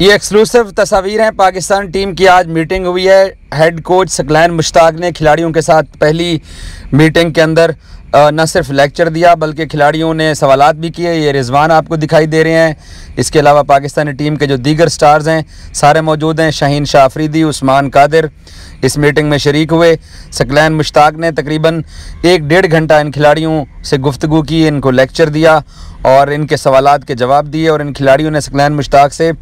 ये एक्सक्लूसिव तस्वीरें हैं। पाकिस्तान टीम की आज मीटिंग हुई है। हेड कोच सकलैन मुश्ताक ने खिलाड़ियों के साथ पहली मीटिंग के अंदर न सिर्फ लेक्चर दिया बल्कि खिलाड़ियों ने सवालात भी किए। ये रिजवान आपको दिखाई दे रहे हैं, इसके अलावा पाकिस्तानी टीम के जो दीगर स्टार्स हैं सारे मौजूद हैं। शाहीन शाह अफरीदी, उस्मान कादिर इस मीटिंग में शरीक हुए। सकलैन मुश्ताक ने तकरीबन 1-1.5 घंटा इन खिलाड़ियों से गुफ्तगू की, इनको लेक्चर दिया और इनके सवालात के जवाब दिए। और इन खिलाड़ियों ने सकलैन मुश्ताक से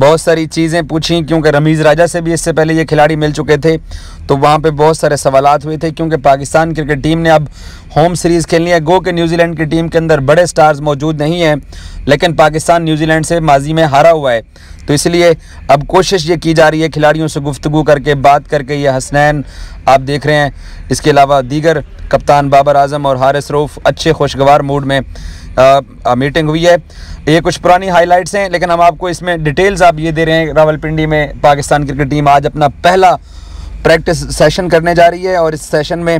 बहुत सारी चीज़ें पूछी, क्योंकि रमीज़ राजा से भी इससे पहले ये खिलाड़ी मिल चुके थे, तो वहाँ पे बहुत सारे सवालात हुए थे। क्योंकि पाकिस्तान क्रिकेट टीम ने अब होम सीरीज़ खेलनी है। गो के न्यूजीलैंड की टीम के अंदर बड़े स्टार्स मौजूद नहीं हैं, लेकिन पाकिस्तान न्यूजीलैंड से माजी में हारा हुआ है, तो इसलिए अब कोशिश ये की जा रही है खिलाड़ियों से गुफ्तगू करके, बात करके। ये हसनैन आप देख रहे हैं, इसके अलावा दीगर कप्तान बाबर आज़म और हारिस रऊफ अच्छे खुशगवार मूड में मीटिंग हुई है। ये कुछ पुरानी हाईलाइट्स हैं, लेकिन हम आपको इसमें डिटेल्स आप ये दे रहे हैं। रावलपिंडी में पाकिस्तान क्रिकेट टीम आज अपना पहला प्रैक्टिस सेशन करने जा रही है और इस सेशन में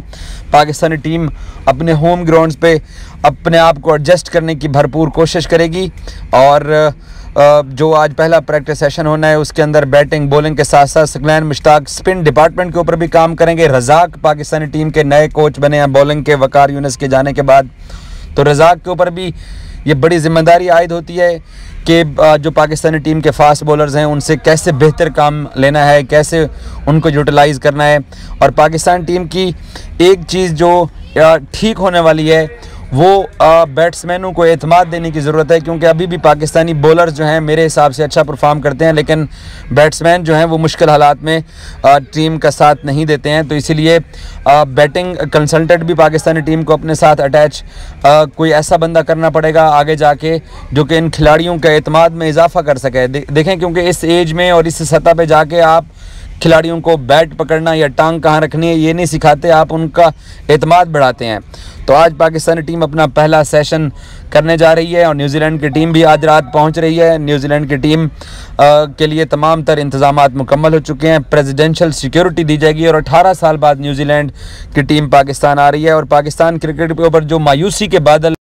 पाकिस्तानी टीम अपने होम ग्राउंड्स पे अपने आप को एडजस्ट करने की भरपूर कोशिश करेगी। और जो आज पहला प्रैक्टिस सेशन होना है उसके अंदर बैटिंग बॉलिंग के साथ साथ सकलैन मुश्ताक स्पिन डिपार्टमेंट के ऊपर भी काम करेंगे। रज़ाक पाकिस्तानी टीम के नए कोच बने हैं बॉलिंग के, वकार यूनिस के जाने के बाद, तो रज़ाक के ऊपर भी ये बड़ी जिम्मेदारी आयद होती है कि जो पाकिस्तानी टीम के फास्ट बॉलर्स हैं उनसे कैसे बेहतर काम लेना है, कैसे उनको यूटिलाइज़ करना है। और पाकिस्तान टीम की एक चीज़ जो ठीक होने वाली है वो बैट्समैनों को एतमाद देने की ज़रूरत है, क्योंकि अभी भी पाकिस्तानी बॉलर्स जो हैं मेरे हिसाब से अच्छा परफॉर्म करते हैं, लेकिन बैट्समैन जो हैं वो मुश्किल हालात में टीम का साथ नहीं देते हैं। तो इसीलिए बैटिंग कंसल्टेंट भी पाकिस्तानी टीम को अपने साथ अटैच कोई ऐसा बंदा करना पड़ेगा आगे जाके जो कि इन खिलाड़ियों के एतमाद में इजाफा कर सके। देखें, क्योंकि इस एज में और इस सतह पर जाके आप खिलाड़ियों को बैट पकड़ना या टांग कहाँ रखनी है ये नहीं सिखाते, आप उनका एतमाद बढ़ाते हैं। तो आज पाकिस्तानी टीम अपना पहला सेशन करने जा रही है और न्यूजीलैंड की टीम भी आज रात पहुंच रही है। न्यूजीलैंड की टीम के लिए तमाम तर इंतजामात मुकम्मल हो चुके हैं, प्रेसिडेंशियल सिक्योरिटी दी जाएगी और 18 साल बाद न्यूजीलैंड की टीम पाकिस्तान आ रही है। और पाकिस्तान क्रिकेट के ऊपर जो मायूसी के बादल